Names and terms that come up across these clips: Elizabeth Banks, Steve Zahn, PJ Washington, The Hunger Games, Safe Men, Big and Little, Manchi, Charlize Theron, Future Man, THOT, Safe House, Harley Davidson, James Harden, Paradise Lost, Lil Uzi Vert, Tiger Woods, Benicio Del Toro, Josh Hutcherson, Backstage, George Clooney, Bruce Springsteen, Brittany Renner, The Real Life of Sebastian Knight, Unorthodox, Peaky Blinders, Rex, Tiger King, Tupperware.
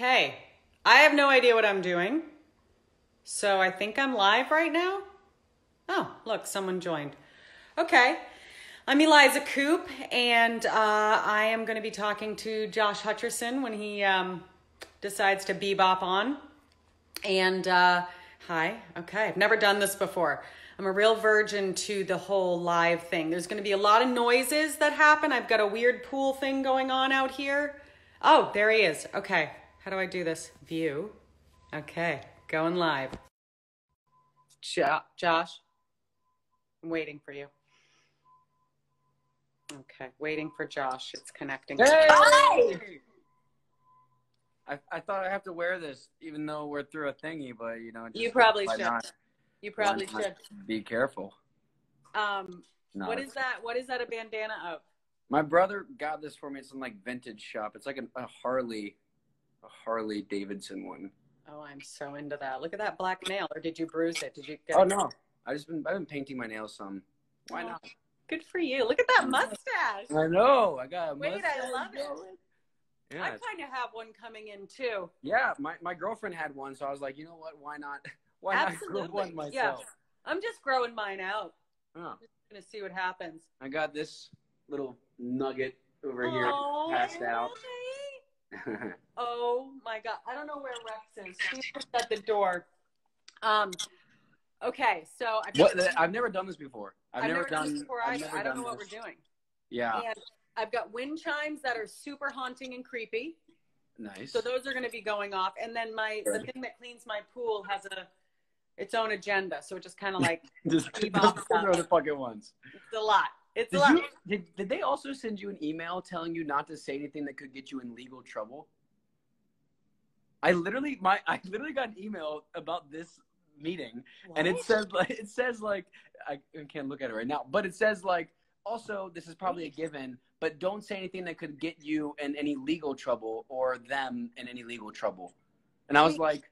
Okay, I have no idea what I'm doing, so I think I'm live right now. Oh, look, someone joined. Okay, I'm Eliza Coupe, and I am going to be talking to Josh Hutcherson when he decides to bebop on. And hi, okay, I've never done this before. I'm a real virgin to the whole live thing. There's going to be a lot of noises that happen. I've got a weird pool thing going on out here. Oh, there he is. Okay. How do I do this? View. Okay. Going live. Josh, I'm waiting for you. Okay. Waiting for Josh. It's connecting. Hey! Hi! I thought I have to wear this, even though we're through a thingy, but you know. Just, you probably should. You probably should. Be careful. No, what is that? What is that a bandana of? My brother got this for me. It's in like vintage shop. It's like a Harley Davidson one. Oh, I'm so into that. Look at that black nail. Or did you bruise it? Did you? Get No. I've been painting my nails some. Why not? Good for you. Look at that mustache. I know. I got a mustache. Wait, I love it. Yeah, I kind of have one coming in too. Yeah, my girlfriend had one, so I was like, you know what? Why not? Why Absolutely. Not grow one myself? Yeah. I'm just growing mine out. Oh. I'm just going to see what happens. I got this little nugget over here passed out. Really? Oh, my God. I don't know where Rex is. He's at the door. Okay, so. I've never done this before. I don't know what we're doing. Yeah. And I've got wind chimes that are super haunting and creepy. Nice. So those are going to be going off. And then the thing that cleans my pool has its own agenda, so it just kind of like just throw the fucking ones. It's a lot. It's a lot. Did they also send you an email telling you not to say anything that could get you in legal trouble? I literally got an email about this meeting, what? And it says like I can't look at it right now, but it says like, also this is probably a given, but don't say anything that could get you in any legal trouble or them in any legal trouble. And I was like,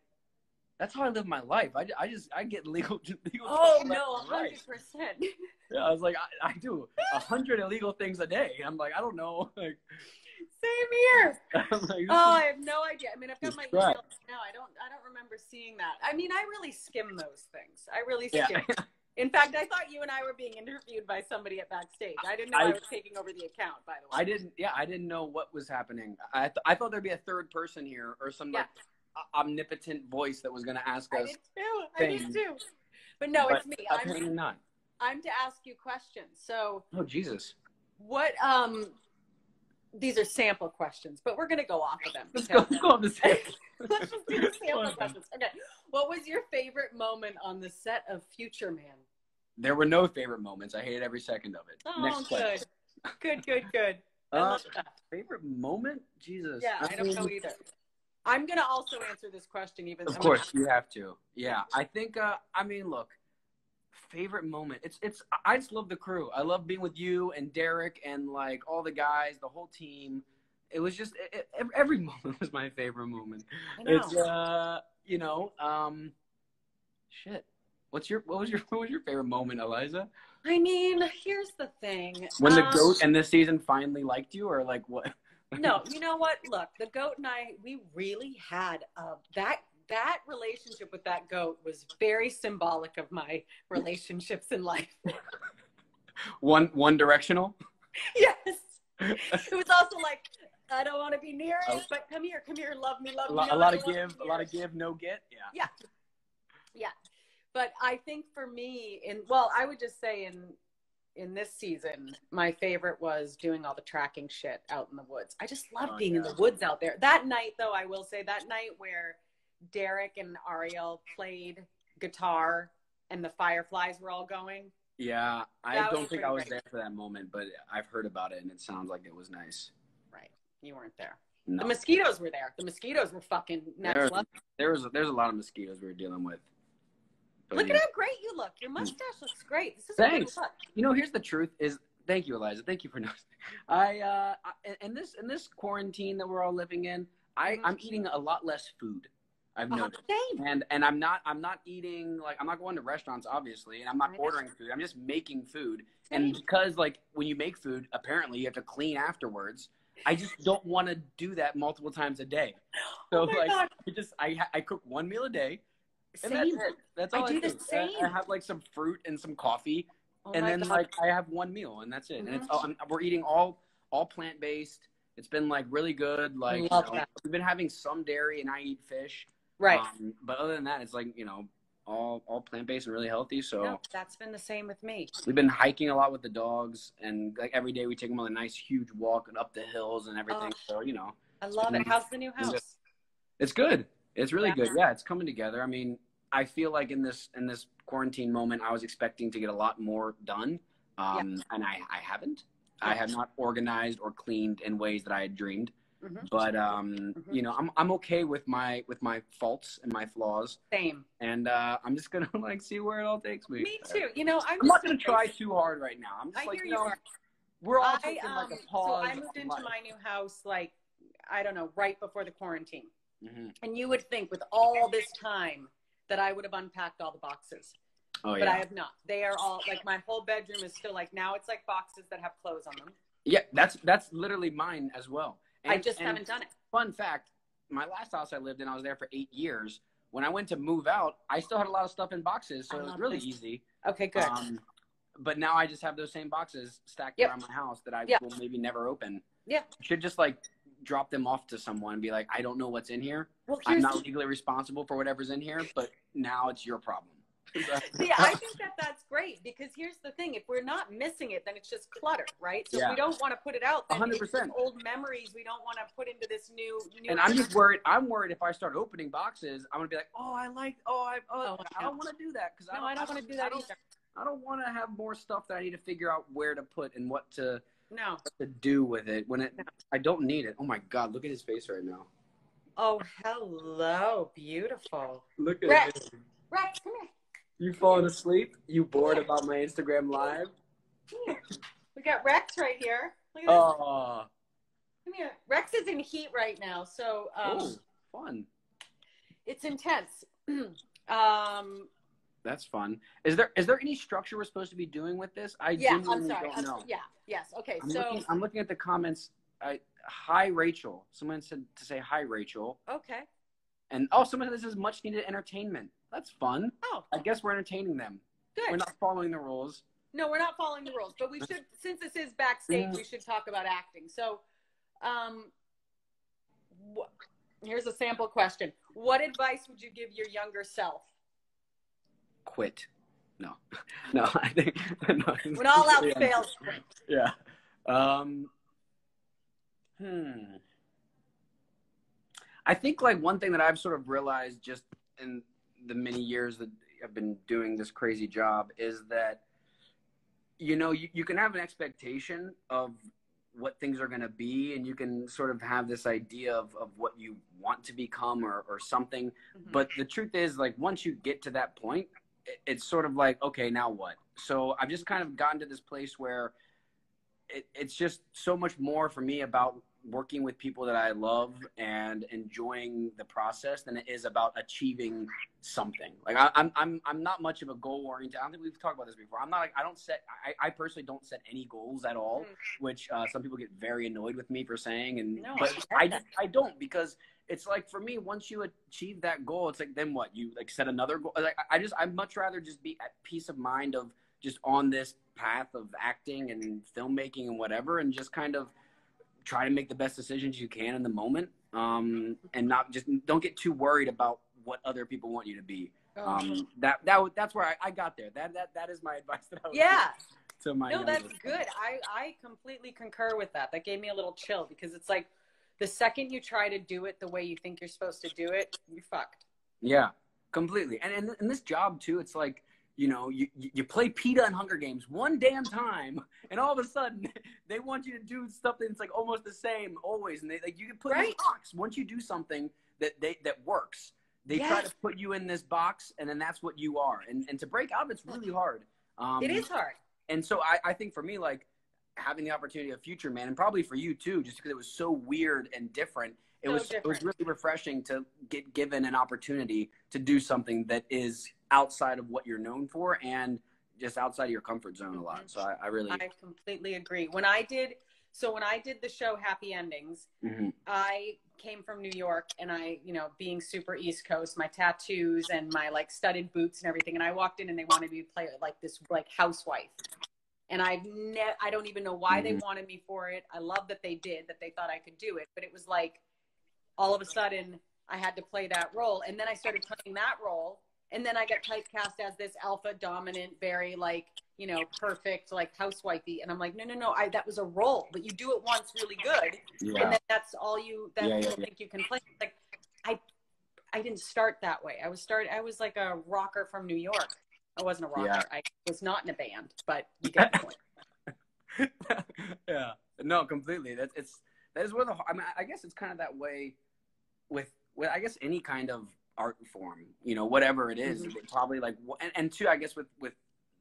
that's how I live my life. I get legal. Oh no, 100%. Yeah, I was like, I do 100 illegal things a day. I'm like, I don't know. Like, same here. Like, I have no idea. I mean, I've got my emails now. I don't remember seeing that. I mean, I really skim those things. I really skim. Yeah. In fact, I thought you and I were being interviewed by somebody at backstage. I didn't know I was taking over the account, by the way. I didn't know what was happening. I thought there'd be a third person here or some like omnipotent voice that was going to ask us. I did too. But no, it's me. Apparently not. I'm to ask you questions. So. Oh, Jesus. What, these are sample questions, but we're going to go off of them. Let's go on the sample. Let's just do the sample questions. Okay. What was your favorite moment on the set of Future Man? There were no favorite moments. I hated every second of it. Oh, next question. Good. I love that. Favorite moment? Jesus. Yeah, I don't know either. I'm going to also answer this question even though. Of course, you have to. Yeah, I think, I mean, look, favorite moment. I just love the crew. I love being with you and Derek and like all the guys, the whole team. It was just, every moment was my favorite moment. I know. It's, you know, shit. What was your favorite moment, Eliza? I mean, here's the thing. When the goat in this season finally liked you, or like what? No, you know what? Look, the goat and I, we really had that relationship with that goat was very symbolic of my relationships in life. One directional? Yes. It was also like, I don't want to be near it, but come here, love me, love me. A lot of give, no get. Yeah. But I think for me, I would just say in this season, my favorite was doing all the tracking shit out in the woods. I just love being in the woods out there. That night, though, I will say that night where Derek and Ariel played guitar and the fireflies were all going. Yeah, I don't think I was there for that moment, but I've heard about it and it sounds like it was nice. Right. You weren't there. No. The mosquitoes were there. The mosquitoes were fucking next level. There's a lot of mosquitoes we were dealing with. But look at how great you look. Your mustache looks great. This is Thanks. A good look. You know, here's the truth is, thank you, Eliza. Thank you for noticing. In this quarantine that we're all living in, I'm eating a lot less food. I've noticed. Same. And I'm not eating, like, I'm not going to restaurants, obviously, and I'm not ordering food. I'm just making food. Same. And because, like, when you make food, apparently you have to clean afterwards. I just don't want to do that multiple times a day. So God. I cook one meal a day. And that's it. That's all I do. The same. I have like some fruit and some coffee, and then like I have one meal, and that's it. Mm-hmm. And it's all, we're eating all plant based. It's been like really good. Like we've been having some dairy, and I eat fish. Right. But other than that, it's like, you know, all plant-based and really healthy. So no, that's been the same with me. We've been hiking a lot with the dogs, and like every day we take them on a nice huge walk and up the hills and everything. So, you know, I love it. How's the new house? It's good. It's really good. Yeah. It's coming together. I mean, I feel like in this quarantine moment, I was expecting to get a lot more done. And I haven't, I have not organized or cleaned in ways that I had dreamed. Mm-hmm. But you know, I'm okay with my faults and my flaws. Same. And I'm just gonna like see where it all takes me. Me too. You know, I'm not gonna try too hard right now. I'm just like, you know, we're all taking like a pause. So I moved into my new house like, I don't know, right before the quarantine. Mm-hmm. And you would think with all this time that I would have unpacked all the boxes. Oh yeah. But I have not. They are all like, my whole bedroom is still like, now it's like boxes that have clothes on them. Yeah, that's literally mine as well. And, I just haven't done it. Fun fact, my last house I lived in, I was there for 8 years. When I went to move out, I still had a lot of stuff in boxes, so it was really easy. Okay, good. But now I just have those same boxes stacked around my house that I will maybe never open. Yeah. Should just like drop them off to someone and be like, I don't know what's in here. Well, I'm not legally responsible for whatever's in here, but now it's your problem. Yeah, I think that's great, because here's the thing: if we're not missing it, then it's just clutter, right? So if we don't want to put it out. 100%. Old memories we don't want to put into this new. And I'm just worried. I'm worried if I start opening boxes, I'm gonna be like, I don't want to do that, because I don't want to do that either. I don't want to have more stuff that I need to figure out where to put and what to do with it when I don't need it. Oh my God! Look at his face right now. Oh, hello, beautiful. Look at Rex. Rex, come here. You falling asleep? You bored about my Instagram live? We got Rex right here. Look at this. Come here. Rex is in heat right now, so fun. It's intense. That's fun. Is there any structure we're supposed to be doing with this? I don't know. Yeah. Yes. Okay. I'm looking at the comments. Hi, Rachel. Someone said to say hi, Rachel. Okay. And someone said this is much needed entertainment. That's fun. Oh. I guess we're entertaining them. Good. We're not following the rules. No, we're not following the rules. But we should, since this is backstage, we should talk about acting. So here's a sample question. What advice would you give your younger self? Quit. No. No, I think. No, when all else fails, quit. Yeah. I think like one thing that I've sort of realized just in the many years that I've been doing this crazy job is that, you know, you can have an expectation of what things are going to be, and you can sort of have this idea of what you want to become or something. Mm-hmm. But the truth is, like, once you get to that point, it's sort of like, okay, now what? So I've just kind of gotten to this place where it's just so much more for me about working with people that I love and enjoying the process than it is about achieving something. Like I'm not much of a goal oriented. I don't think we've talked about this before. I personally don't set any goals at all, which some people get very annoyed with me for saying. But I don't, because it's like, for me, once you achieve that goal, it's like, then what? You like set another goal. Like I'd much rather just be at peace of mind of just on this path of acting and filmmaking and whatever, and just kind of try to make the best decisions you can in the moment, and don't get too worried about what other people want you to be. That's where I got there. That is my advice. That's good. I completely concur with that. That gave me a little chill, because it's like the second you try to do it the way you think you're supposed to do it, you're fucked. Yeah, completely. And in this job too, it's like, you know, you play PETA in Hunger Games one damn time, and all of a sudden they want you to do something that's like almost the same always. And they like, you can put in this box. Once you do something that works, they try to put you in this box, and then that's what you are. And to break out, it's really hard. It is hard. And so I think for me, like having the opportunity of Future Man, and probably for you too, just because it was so weird and different, it was really refreshing to get given an opportunity to do something that is outside of what you're known for and just outside of your comfort zone a lot. So I completely agree. When I did So when I did the show Happy Endings, mm-hmm. I came from New York, and I, you know, being super East Coast, my tattoos and my like studded boots and everything. And I walked in and they wanted me to play like this like housewife. And I don't even know why they wanted me for it. I love that they did, that they thought I could do it. But it was like, all of a sudden, I had to play that role. And then I started playing that role. And then I got typecast as this alpha dominant, very like, you know, perfect, like housewifey. And I'm like, no, that was a role. But you do it once really good. Yeah. And then that's all you, think you can play. Like, I didn't start that way. I was like a rocker from New York. I wasn't a rocker. Yeah. I was not in a band, but you get the point. Yeah. No, completely. That is where I mean, I guess it's kind of that way with I guess any kind of art form, you know, whatever it is, mm-hmm. probably like, and two, I guess with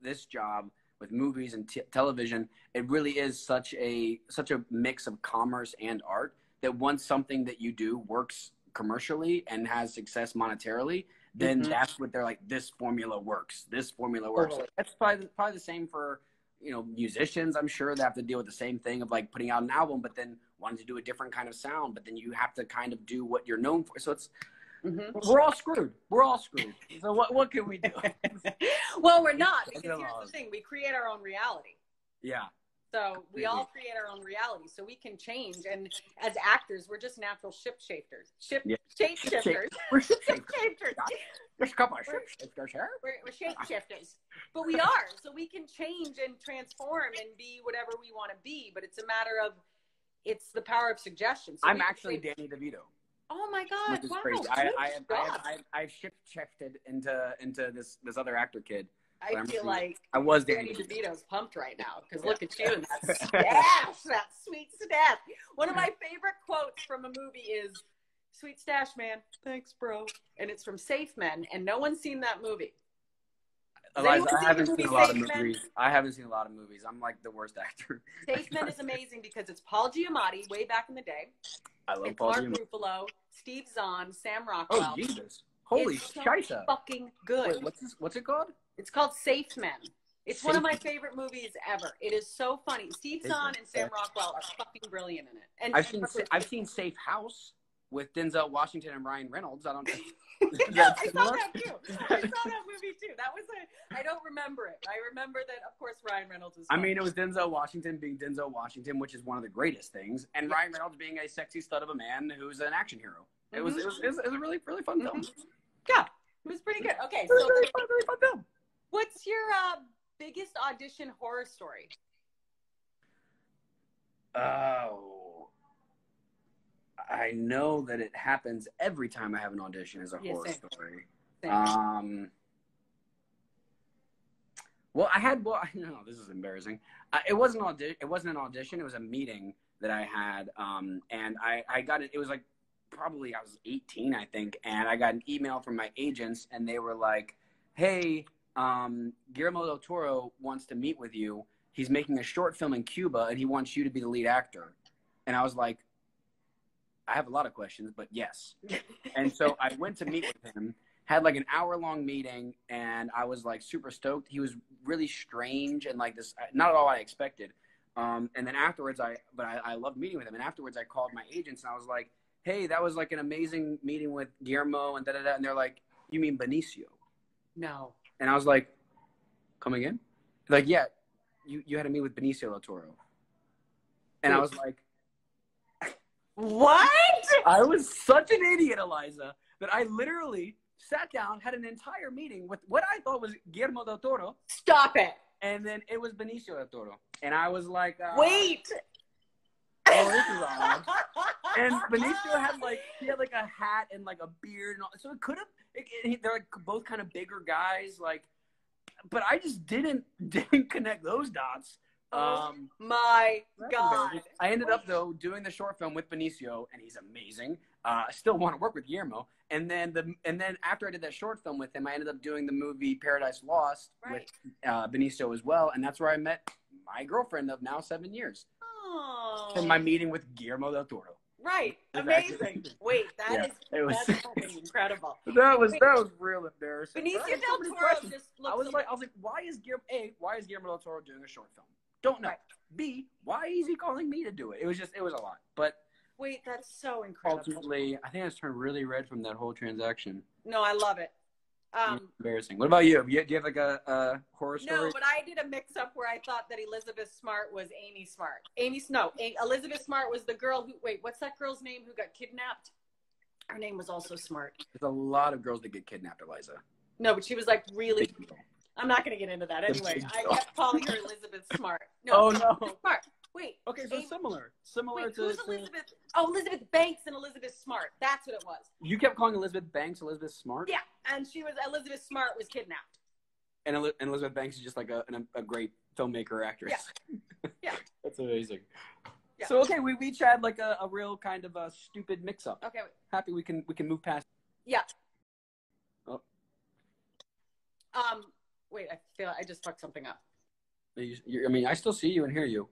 this job, with movies and television, it really is such a mix of commerce and art that once something that you do works commercially and has success monetarily, then mm-hmm. that's what they're like, this formula works. This formula works. Totally. That's probably the same for, you know, musicians. I'm sure they have to deal with the same thing of like putting out an album, but then wanting to do a different kind of sound. But then you have to kind of do what you're known for. So it's, mm-hmm. we're all screwed. We're all screwed. So what can we do? Well, we're not, because here's the thing. We create our own reality. Yeah. So we all create our own reality, so we can change. And as actors, we're just natural shapeshifters. Shapeshifters. We're shapeshifters. We're shapeshifters. But we are, so we can change and transform and be whatever we want to be. But it's a matter of, it's the power of suggestion. So I'm actually Danny DeVito. Oh my God! Wow. Crazy. I've shapeshifted into this other actor kid. I feel like I was Danny DeVito's pumped right now, because look at you and that stash, that sweet stash. One of my favorite quotes from a movie is, "Sweet stash, man, thanks, bro." And it's from Safe Men, and no one's seen that movie. Eliza, I haven't seen a lot of movies. I haven't seen a lot of movies. I'm like the worst actor. Safe Men is amazing because it's Paul Giamatti way back in the day. I love Paul Giamatti. Mark Ruffalo, Steve Zahn, Sam Rockwell. Oh Jesus! Holy shit! Fucking good. Wait, what's it called? It's called Safe Men. It's one of my favorite movies ever. It is so funny. Steve Zahn and Sam Rockwell are fucking brilliant in it. And I've seen Safe House with Denzel Washington and Ryan Reynolds. I don't know. Yeah, I saw that too. I saw that movie too. That was I don't remember it. I remember that, of course, Ryan Reynolds was. I mean, it was Denzel Washington being Denzel Washington, which is one of the greatest things, and Ryan Reynolds being a sexy stud of a man who's an action hero. Mm-hmm. It was a really, really fun film. Yeah, it was pretty good. Okay, it was so really fun film. What's your biggest audition horror story? Oh, I know that it happens every time I have an audition as a horror story. Same. No, this is embarrassing. It wasn't an audition. It was a meeting that I had, and I got it. It was like probably I was 18, I think, and I got an email from my agents, and they were like, "Hey, Guillermo del Toro wants to meet with you. He's making a short film in Cuba, and he wants you to be the lead actor." And I was like, I have a lot of questions, but yes. And so I went to meet with him, had like an hour-long meeting, and I was like super stoked. He was really strange and like this, not at all what I expected. And then afterwards, I loved meeting with him. And afterwards, I called my agents, and I was like, "Hey, that was like an amazing meeting with Guillermo and da-da-da." And they're like, "You mean Benicio?" No. And I was like, "Come again?" Like, "Yeah, you had to meet with Benicio del Toro." And I was like, what? I was such an idiot, Eliza, that I literally sat down, had an entire meeting with what I thought was Guillermo del Toro. Stop it. And then it was Benicio del Toro. And I was like, wait. Oh, this is odd. And Benicio had a hat and like a beard and all, so it could have. They're like both kind of bigger guys, like, but I just didn't connect those dots. My God! I ended up though doing the short film with Benicio, and he's amazing. I still want to work with Guillermo. And then after I did that short film with him, I ended up doing the movie Paradise Lost with Benicio as well, and that's where I met my girlfriend of now 7 years. From my meeting with Guillermo del Toro. Right. Amazing. Wait, that's incredible. That was real embarrassing. Benicio del Toro just looks. I was like, why is Guillermo del Toro doing a short film? Don't know. Right. B, why is he calling me to do it? It was just, it was a lot. But wait, that's so incredible. Ultimately, I think I just turned really red from that whole transaction. No, I love it. Embarrassing. What about you? Do you have like a horror story? No, but I did a mix-up where I thought that Elizabeth Smart was Amy Smart. Elizabeth Smart was the girl who, wait, what's that girl's name who got kidnapped? Her name was also Smart. There's a lot of girls that get kidnapped, Eliza. No, but she was like really, I'm not going to get into that anyway. I kept calling her Elizabeth Smart. No, oh, no. Smart. Wait. Okay, so Amy, similar wait, to who's Elizabeth? Oh, Elizabeth Banks and Elizabeth Smart. That's what it was. You kept calling Elizabeth Banks Elizabeth Smart? Yeah, and Elizabeth Smart was kidnapped. And Elizabeth Banks is just like a great filmmaker actress. Yeah. Yeah. That's amazing. Yeah. So okay, we each had like a real kind of a stupid mix up. Okay. Wait. Happy we can move past. Yeah. Oh. Wait, I feel I just fucked something up. I mean, I still see you and hear you.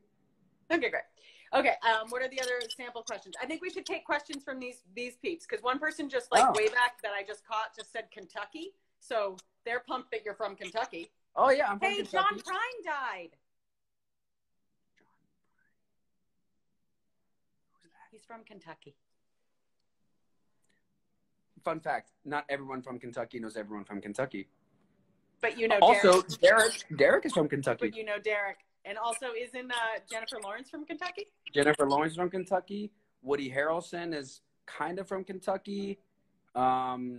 Okay, great. Okay, what are the other sample questions? I think we should take questions from these peeps, because one person just like way back that I just caught just said Kentucky. So they're pumped that you're from Kentucky. Oh, yeah, I'm from Kentucky. Hey, John Prine died. Who's that? He's from Kentucky. Fun fact, not everyone from Kentucky knows everyone from Kentucky. But you know Derek. Also, Derek is from Kentucky. But you know Derek. And also, isn't Jennifer Lawrence from Kentucky? Jennifer Lawrence is from Kentucky. Woody Harrelson is kind of from Kentucky. The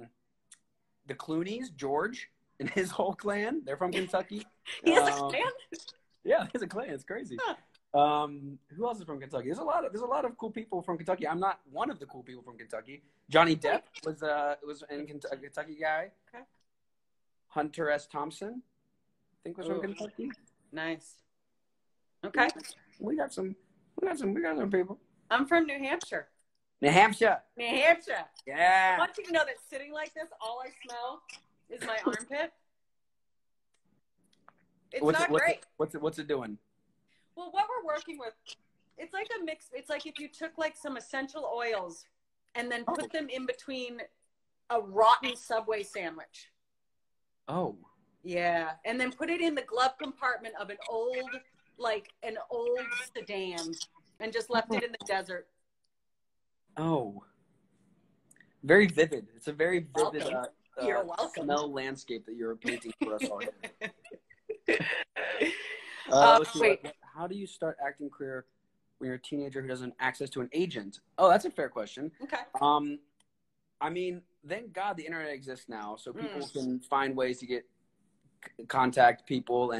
Clooneys, George and his whole clan, they're from Kentucky. He has a clan? Yeah, he has a clan. It's crazy. Huh. Who else is from Kentucky? There's a lot of cool people from Kentucky. I'm not one of the cool people from Kentucky. Johnny Depp was a Kentucky guy. Okay. Hunter S. Thompson, I think, was from Kentucky. Nice. Okay. We got some people. I'm from New Hampshire. New Hampshire. New Hampshire. Yeah. I want you to know that sitting like this, all I smell is my armpit. It's not great. What's it doing? Well, what we're working with, it's like a mix. It's like if you took like some essential oils and then put them in between a rotten Subway sandwich. Oh. Yeah. And then put it in the glove compartment of an old sedan and just left it in the desert. Oh, very vivid. It's a very vivid smell landscape that you're painting for us all. Wait. How do you start acting career when you're a teenager who doesn't have access to an agent? Oh, that's a fair question. Okay. I mean, thank God the internet exists now, so people can find ways to get contact people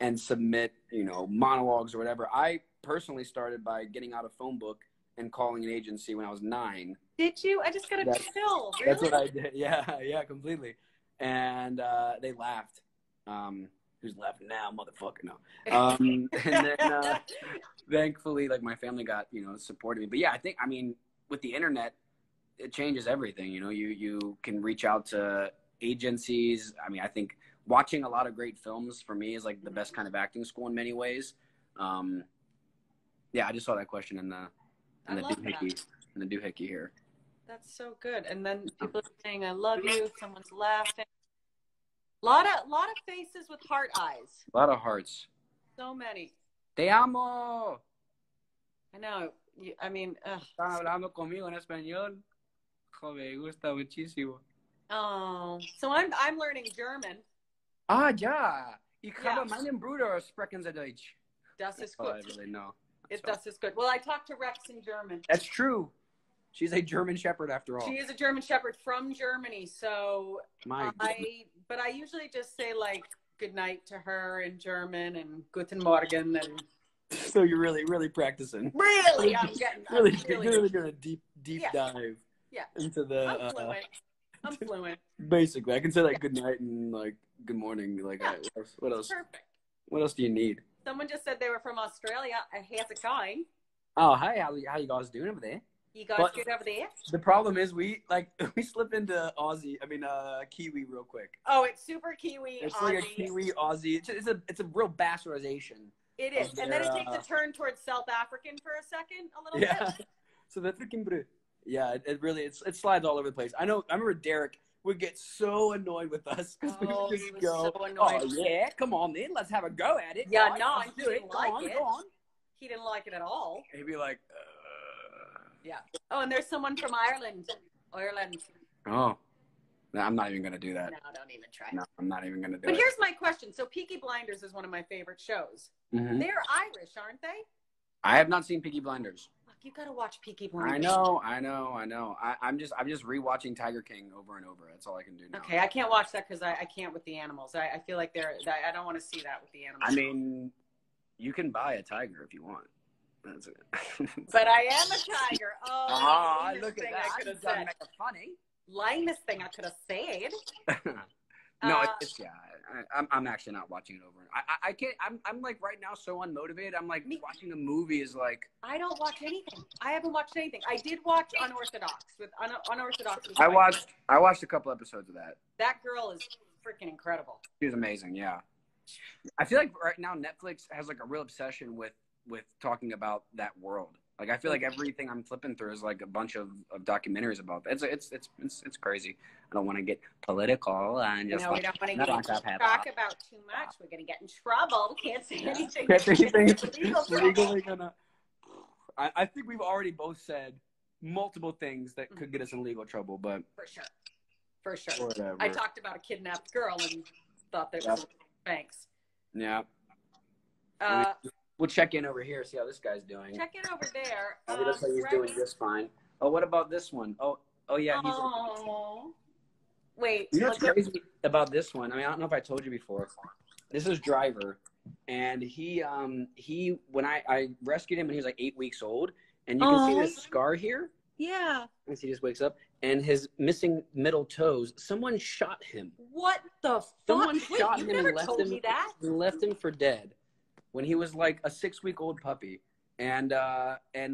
and submit, you know, monologues or whatever. I personally started by getting out a phone book and calling an agency when I was 9. Did you? I just got a pill. Really? That's what I did. Yeah, completely. And they laughed. Who's laughing now, motherfucker? No. And then thankfully, like, my family got, you know, supported me. But yeah, I think, I mean, with the internet, it changes everything. You know, you can reach out to agencies. I mean, I think watching a lot of great films for me is like the best kind of acting school in many ways. Yeah, I just saw that question in the doohickey here. That's so good. And then people are saying, "I love you." Someone's laughing. A lot of faces with heart eyes. A lot of hearts. So many. Te amo. I know. I mean. Están hablando conmigo en español. Me gusta muchísimo. Oh, so I'm learning German. Ah, ja. Ich habe meinen Bruder sprechen Sie Deutsch. Das ist gut. Das ist gut. Well, I talked to Rex in German. That's true. She's a German Shepherd, after all. She is a German Shepherd from Germany. So I usually just say like good night to her in German and Guten Morgen. And so you're really practicing. Really, I'm getting really doing a deep dive into the. I'm fluent. I'm fluent. Basically, I can say like good night and like good morning. Like, what else? Perfect. What else do you need? Someone just said they were from Australia. How's it going? Oh, hey, how you guys doing over there? You guys good over there? The problem is we slip into Kiwi real quick. Oh, it's super Kiwi. It's Aussie. Like a Kiwi Aussie. It's a real bastardization. It is, and then it takes a turn towards South African for a second, a little bit. So that's freaking brutal. Yeah, it really, it slides all over the place. I remember Derek would get so annoyed with us because we would just go, so come on then, let's have a go at it. Yeah, no, he didn't like it. He didn't like it at all. He'd be like, yeah. Oh, and there's someone from Ireland. Oh, no, I'm not even going to do that. No, don't even try. No, I'm not even going to do it. But here's my question. So Peaky Blinders is one of my favorite shows. Mm-hmm. They're Irish, aren't they? I have not seen Peaky Blinders. Look, you got to watch Peaky Blinders. I know. I'm just rewatching Tiger King over and over. That's all I can do now. Okay, I can't watch that because I can't with the animals. I feel like I don't want to see that with the animals. I mean, you can buy a tiger if you want. That's it. But I am a tiger. Oh, look at that. I could have done that funny. Linus thing I could have said. No, it's yeah. I'm actually not watching it over. I can't. I'm like right now so unmotivated. I'm like watching a movie is like. I don't watch anything. I haven't watched anything. I did watch Unorthodox with Unorthodox. I watched a couple episodes of that. That girl is freaking incredible. She's amazing. Yeah. I feel like right now Netflix has like a real obsession with talking about that world. Like I feel like everything I'm flipping through is like a bunch of documentaries about that. It's crazy. I don't want to get political and just we don't want to talk about too much. We're gonna get in trouble. Can't say anything. Legally gonna. I think we've already both said multiple things that could get us in legal trouble, but for sure. Whatever. I talked about a kidnapped girl and thought there was Banks. Yeah. We'll check in over here, see how this guy's doing. Check in over there. It looks like he's doing just fine. Oh, what about this one? Oh yeah. Wait. You know what's crazy about this one? I mean, I don't know if I told you before. This is Driver, and he when I rescued him when he was like 8 weeks old, and you can see this scar here. Yeah. As he just wakes up, and his missing middle toes. Someone shot him. What the fuck? Someone shot him and left him for dead. When he was like a 6-week-old puppy, and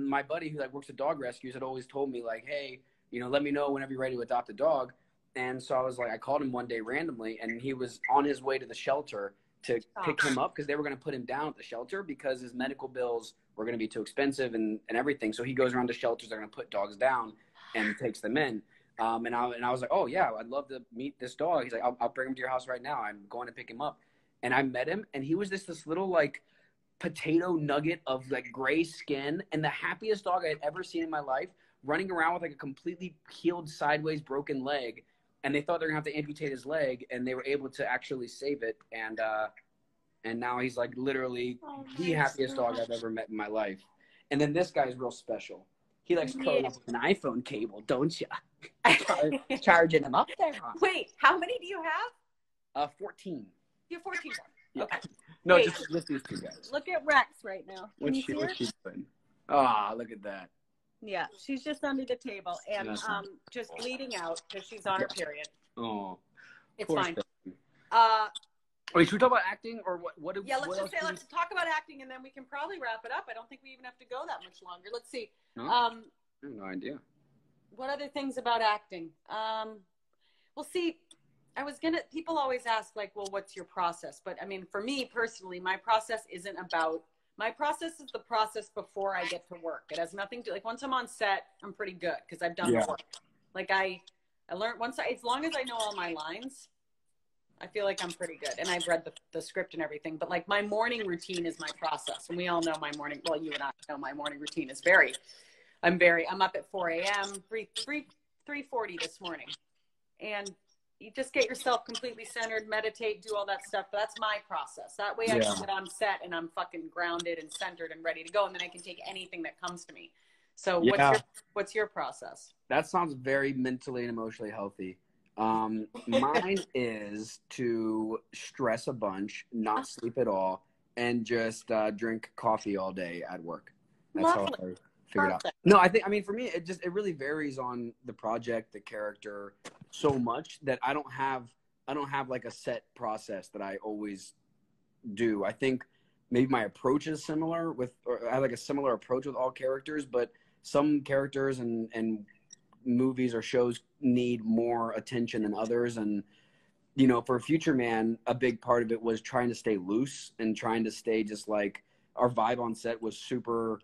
my buddy who like works at dog rescues had always told me like, hey, let me know whenever you're ready to adopt a dog. And so I was like, I called him one day randomly, and he was on his way to the shelter to pick him up because they were going to put him down at the shelter because his medical bills were going to be too expensive and everything. So he goes around to shelters, they're going to put dogs down, and takes them in. And I was like, oh yeah, I'd love to meet this dog. He's like, I'll bring him to your house right now. I'm going to pick him up. And I met him, and he was this little like potato nugget of like gray skin, and the happiest dog I had ever seen in my life, running around with like a completely healed sideways broken leg, and they thought they're gonna have to amputate his leg, and they were able to actually save it, and now he's like literally the happiest dog I've ever met in my life. And then this guy's real special. He likes curling up with an iPhone cable, don't ya? Charging him up there. Wait, how many do you have? 14. You have 14. Yeah. Okay. No, wait, just these two guys. Look at Rex right now. What's she doing? Ah, look at that. Yeah, she's just under the table and just bleeding out because she's on her period. Oh, it's fine. Wait, should we talk about acting or what? Yeah, let's talk about acting, and then we can probably wrap it up. I don't think we even have to go that much longer. Let's see. No, I have no idea. What other things about acting? We'll see. People always ask like, well, what's your process? But I mean, for me personally, my process is the process before I get to work. It has nothing to, like once I'm on set, I'm pretty good because I've done work. Like I learned as long as I know all my lines, I feel like I'm pretty good. And I've read the script and everything, but like my morning routine is my process. And we all know you and I know my morning routine is I'm up at 4 a.m., 3:40 this morning. And you just get yourself completely centered, meditate, do all that stuff. But that's my process. That way I can get on set and I'm fucking grounded and centered and ready to go. And then I can take anything that comes to me. So what's your process? That sounds very mentally and emotionally healthy. Mine is to stress a bunch, not sleep at all, and just drink coffee all day at work. That's lovely. How I figured out. No, I mean, for me, it really varies on the project, the character, so much that I don't have like a set process that I always do. I think maybe my approach is similar I have like a similar approach with all characters, but some characters and movies or shows need more attention than others. And, for Future Man, a big part of it was trying to stay loose and trying to stay just like our vibe on set was super,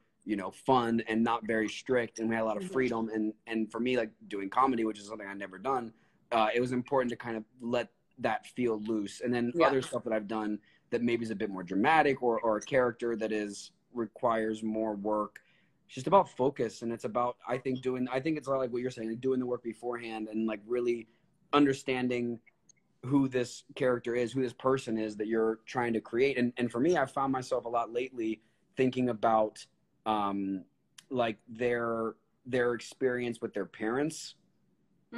fun and not very strict, and we had a lot of freedom. And for me, like doing comedy, which is something I've never done, it was important to kind of let that feel loose. And then other stuff that I've done that maybe is a bit more dramatic, or a character that is requires more work. It's just about focus, and it's about, I think, doing, I think it's a lot like what you're saying, like doing the work beforehand and like really understanding who this character is, who this person is that you're trying to create. And for me, I've found myself a lot lately thinking about like their experience with their parents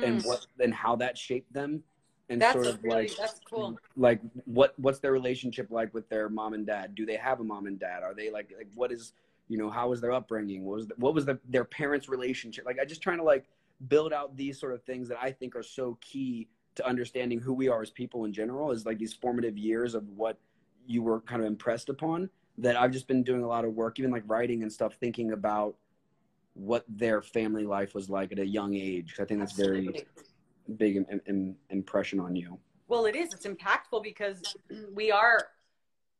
and what, and how that shaped them. And that's sort of really, like, that's cool. Like what's their relationship like with their mom and dad? Do they have a mom and dad? Are they like what is, you know, how was their upbringing? What was their parents' relationship? Like, I just trying to like build out these sort of things that I think are so key to understanding who we are as people in general, is like these formative years of what you were kind of impressed upon, that I've just been doing a lot of work, even like writing and stuff, thinking about what their family life was like at a young age. I think that's very big impression on you. Well, it is. It's impactful because we are,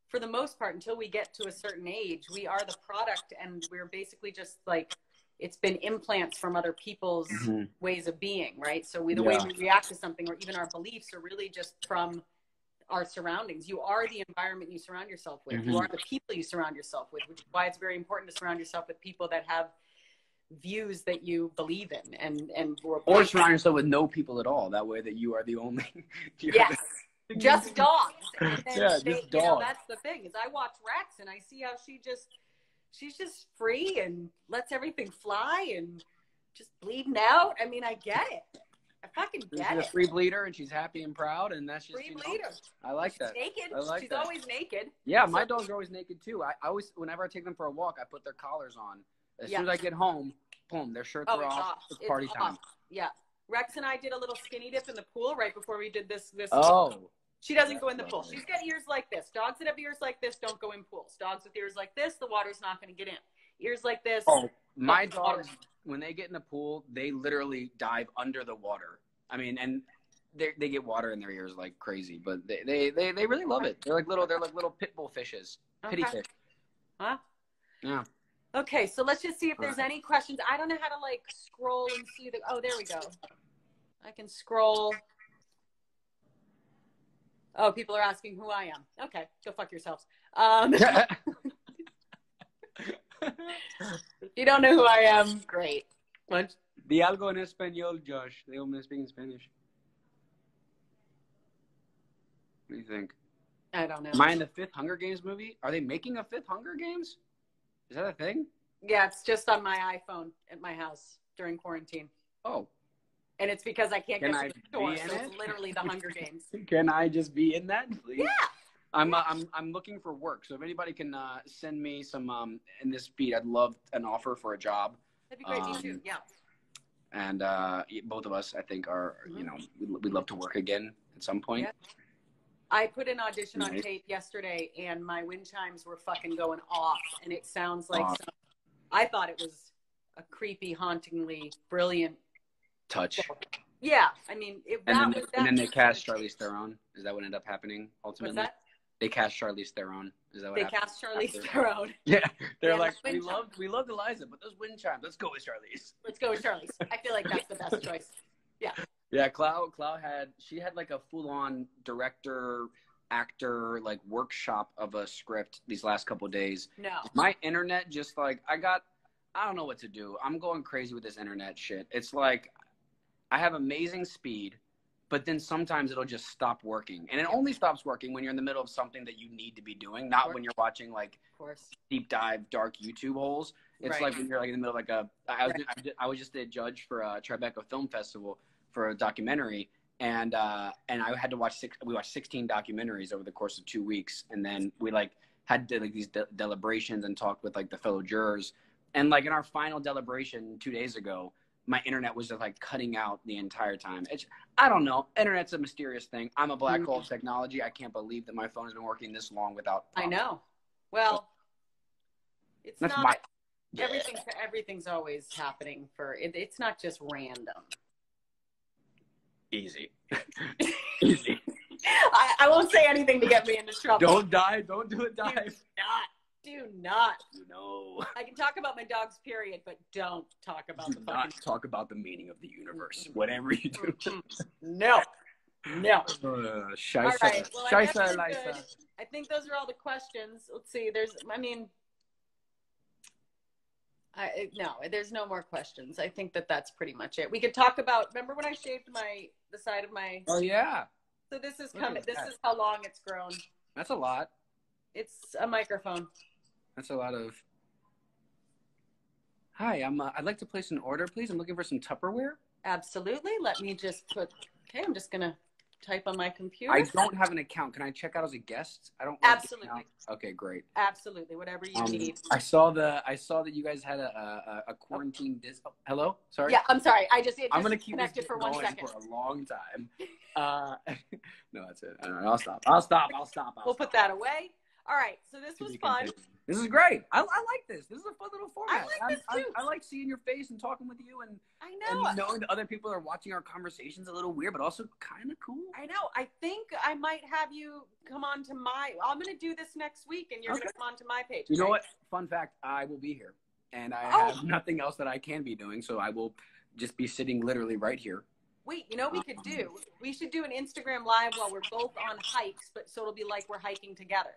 for the most part, until we get to a certain age, we are the product, and we're basically just like, it's been implants from other people's ways of being, right? So we, the way we react to something, or even our beliefs, are really just from our surroundings. You are the environment you surround yourself with. You are the people you surround yourself with, which is why it's very important to surround yourself with people that have views that you believe in, and or surround yourself with no people at all, that way that you are the only just dogs. And yeah, they, just dogs. You know, that's the thing, is I watch Rex and I see how she's just free and lets everything fly and just bleeding out. I mean, I get it. I fucking get it. She's a free bleeder and she's happy and proud, and that's just free bleeder. I like that. She's naked. I like she's that. Always naked. Yeah, my dogs are always naked too. I always, whenever I take them for a walk, I put their collars on. As soon as I get home, boom, their shirts are off. It's party time. Yeah. Rex and I did a little skinny dip in the pool right before we did this. Oh. She doesn't go in the pool. She's got ears like this. Dogs that have ears like this don't go in pools. Dogs with ears like this, the water's not going to get in. Ears like this. Oh, my dogs, when they get in the pool, they literally dive under the water. I mean, and they get water in their ears like crazy, but they really love it. They're like little pit bull fishes. Pity fish. Huh? Yeah. Okay, so let's just see if there's any questions. I don't know how to like scroll and see the, oh, there we go. I can scroll. Oh, people are asking who I am. Okay, go fuck yourselves. If you don't know who I am, great. Di algo en español, Josh. They only speak in Spanish. What do you think? I don't know. Am I in the 5th Hunger Games movie? Are they making a 5th Hunger Games? Is that a thing? Yeah, it's just on my iPhone at my house during quarantine. Oh. And it's because I can't get to the store, so it's literally the Hunger Games. Can I just be in that, please? Yeah. I'm looking for work, so if anybody can send me some in this feed, I'd love an offer for a job. That'd be great. You too. Yeah. And both of us, I think, are you know, we'd love to work again at some point. Yeah. I put an audition on tape yesterday, and my wind chimes were fucking going off, and it sounds like some, I thought it was a creepy, hauntingly brilliant touch. Yeah, I mean, if that was that. And then they cast Charlize Theron. Is that what ended up happening ultimately? What's that? They cast Charlize Theron. Is that what happened? They cast Charlize Theron. Yeah, they're like, we loved Eliza, but those wind chimes. Let's go with Charlize. Let's go with Charlize. I feel like that's the best choice. Yeah. Yeah, Clow she had like a full-on director, actor, like workshop of a script these last couple of days. No. My internet just like, I don't know what to do. I'm going crazy with this internet shit. It's like, I have amazing speed, but then sometimes it'll just stop working. And it only stops working when you're in the middle of something that you need to be doing, not when you're watching like deep dive, dark YouTube holes. It's like when you're like in the middle of like a, I was just a judge for a Tribeca Film Festival for a documentary, and I had to watch we watched 16 documentaries over the course of 2 weeks, and then we like had to, like these deliberations and talked with like the fellow jurors, and like in our final deliberation 2 days ago, my internet was just like cutting out the entire time. It's, I don't know, internet's a mysterious thing. I'm a black hole of technology. I can't believe that my phone has been working this long without problems. I know. Well, it's not everything's always happening for it's not just random. Easy. Easy. I won't say anything to get me into trouble. Don't do a dive. Do not. No. I can talk about my dog's period, but don't talk about the fucking... Do not talk about the meaning of the universe, whatever you do. No. No. Shiza. Right. Well, Shiza, Eliza. I think those are all the questions. Let's see. There's, I mean... no, there's no more questions. I think that that's pretty much it. We could talk about, remember when I shaved the side of my... Oh, yeah. So this is coming. This is how long it's grown. That's a lot. It's a microphone. That's a lot of... Hi, I'd like to place an order, please. I'm looking for some Tupperware. Absolutely. Let me just put... Okay, I'm just going to type on my computer. I don't have an account. Can I check out as a guest? I don't. Absolutely. Okay, great. Absolutely. Whatever you need. I saw that you guys had a quarantine. Hello. Sorry. Yeah, I'm sorry. I'm going to keep connected for 1 second. For a long time. No, that's it. All right, I'll stop. We'll put that away. All right. So this was fun. This is great. I like this. This is a fun little format. I like this too. I like seeing your face and talking with you, and I know, and knowing that other people are watching our conversations. A little weird, but also kind of cool. I know. I think I might have you come on to my... I'm going to do this next week, and you're going to come on to my page. You know what? Fun fact, I will be here, and I have nothing else that I can be doing, so I will just be sitting literally right here. Wait, you know what we could do? We should do an Instagram Live while we're both on hikes, but so it'll be like we're hiking together.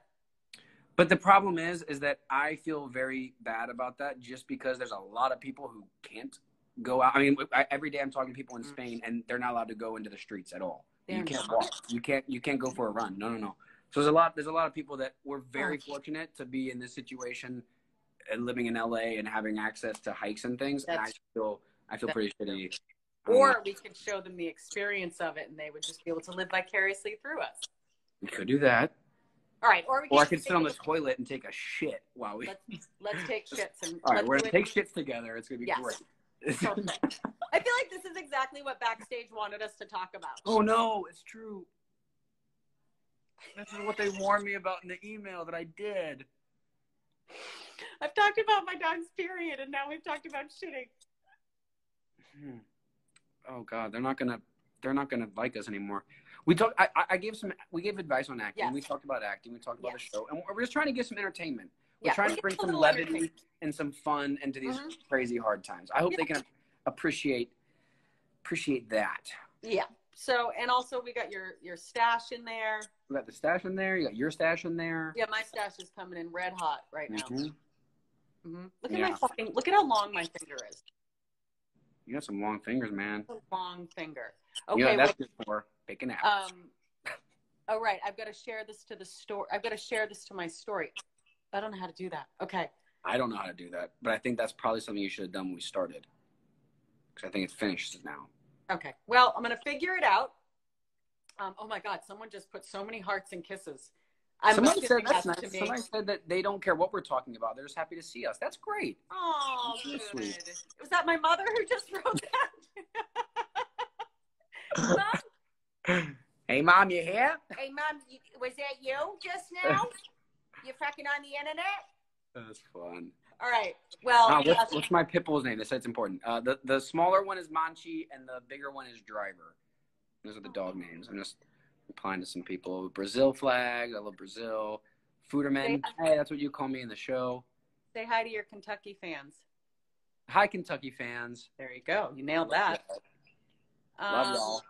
But the problem is that I feel very bad about that, just because there's a lot of people who can't go out. I mean, every day I'm talking to people in Spain, and they're not allowed to go into the streets at all. You can't walk. You can't go for a run. No. So there's a lot of people that we're very fortunate to be in this situation and living in LA and having access to hikes and things. And I feel pretty shitty. Or we could show them the experience of it, and they would just be able to live vicariously through us. We could do that. All right, or I could sit on the toilet and take a shit while we... Let's take shits. All right, we're going to take shits together. It's going to be great. Perfect. I feel like this is exactly what Backstage wanted us to talk about. Oh, no, it's true. This is what they warned me about in the email that I did. I've talked about my dog's period, and now we've talked about shitting. Oh, God, they're not gonna like us anymore. We talked. We gave advice on acting. Yes. We talked about acting. We talked about the show, and we're just trying to get some entertainment. We're trying to bring some levity and some fun into these crazy hard times. I hope they can appreciate that. Yeah. So, and also we got your stash in there. We got the stash in there. You got your stash in there. Yeah, my stash is coming in red hot right now. Look at my fucking... Look at how long my finger is. You got some long fingers, man. A long finger. Okay, you know, that's good for bacon out. Oh, right. I've got to share this to the story. I've got to share this to my story. I don't know how to do that. Okay. I don't know how to do that, but I think that's probably something you should have done when we started, because I think it's finished now. Okay. Well, I'm going to figure it out. Oh my God! Someone just put so many hearts and kisses. Somebody said that's nice. Somebody said that they don't care what we're talking about. They're just happy to see us. That's great. Oh, good. Was that my mother who just wrote that? Mom? Hey, Mom, you here? Hey, Mom, was that you just now? You fucking on the internet? That's fun. All right. Well, what's my pit bull's name? They said it's important. The smaller one is Manchi, and the bigger one is Driver. Those are the dog names. I'm just... Applying to some people. Brazil flag. I love Brazil. Future Man. Hey, that's what you call me in the show. Say hi to your Kentucky fans. Hi, Kentucky fans. There you go. You nailed that. Love y'all.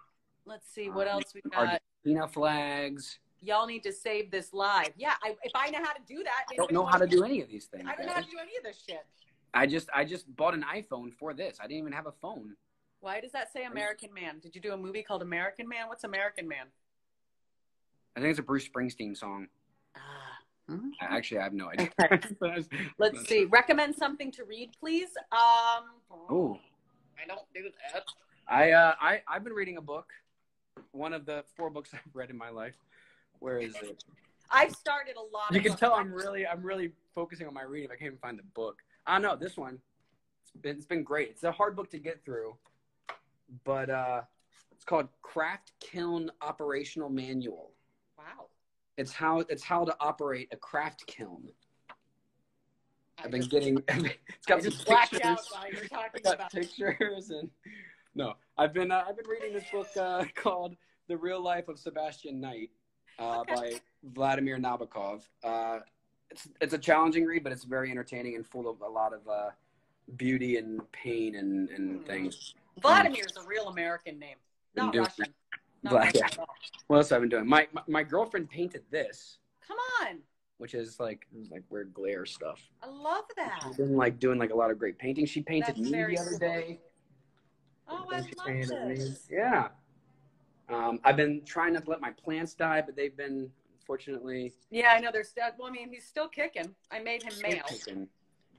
Let's see what else we got. Argentina flags. Y'all need to save this live. Yeah, if I know how to do that. I don't know how to do any of these things. I don't know how to do any of this shit. I just bought an iPhone for this. I didn't even have a phone. Why does that say American Man? Did you do a movie called American Man? What's American Man? I think it's a Bruce Springsteen song. Actually, I have no idea. Okay. Let's see. Recommend something to read, please. Oh, I don't do that. I've been reading a book, one of the 4 books I've read in my life. Where is it? I've started a lot. You can tell I'm really focusing on my reading. I can't even find the book. I know this one. It's been great. It's a hard book to get through, but it's called Craft Kiln Operational Manual. Wow. It's how to operate a craft kiln. It's got some pictures. Out while you're talking about pictures and no, I've been reading this book called The Real Life of Sebastian Knight by Vladimir Nabokov. it's a challenging read, but it's very entertaining and full of a lot of beauty and pain and things. Vladimir is a real American name, not Russian. Not Russian at all. What else have I been doing? My girlfriend painted this. Come on. Which is like, it was like weird glare stuff. I love that. She's been like doing like a lot of great painting. She painted me the other day. Oh, I love this. Yeah. I've been trying not to let my plants die, but they've been, unfortunately. Yeah, I know they're still. Well, I mean, he's still kicking. I made him male.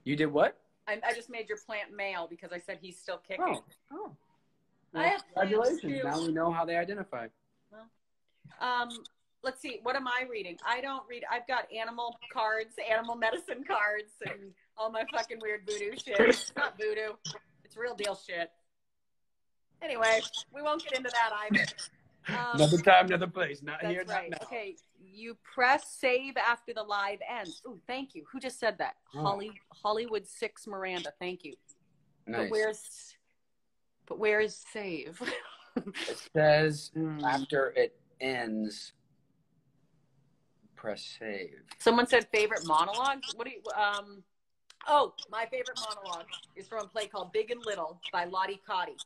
You did what? I just made your plant male because I said he's still kicking. Oh. Oh. Well, I have congratulations. Now we know how they identify. Well, let's see, what am I reading? I don't read, I've got animal cards, animal medicine cards, and all my fucking weird voodoo shit. It's not voodoo, it's real deal shit. Anyway, we won't get into that either. Another time, another place, not here, right. Not now. Okay, you press save after the live ends. Ooh, thank you. Who just said that? Oh. Hollywood 6 Miranda, thank you. Nice. But where is save? It says after it ends. Press save. Someone said favorite monologue. What do you, oh, my favorite monologue is from a play called Big and Little by Lottie Cotty.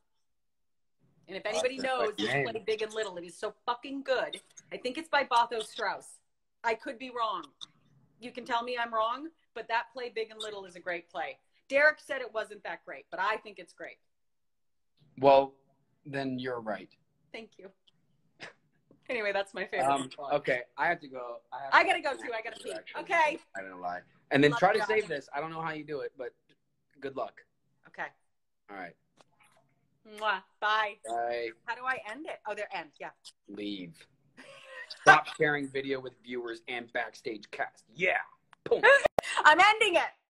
And if anybody knows this play Big and Little, it is so fucking good. I think it's by Botho Strauss. I could be wrong. You can tell me I'm wrong, but that play Big and Little is a great play. Derek said it wasn't that great, but I think it's great. Well, then you're right. Thank you. Anyway, that's my favorite. Okay, I have to go. I gotta go too. I gotta pee. Okay. I don't lie. And then try to save this. I don't know how you do it, but good luck. Okay. All right. Mwah. Bye. Bye. How do I end it? Oh, there. End. Yeah. Leave. Stop sharing video with viewers and backstage cast. Yeah. Boom. I'm ending it.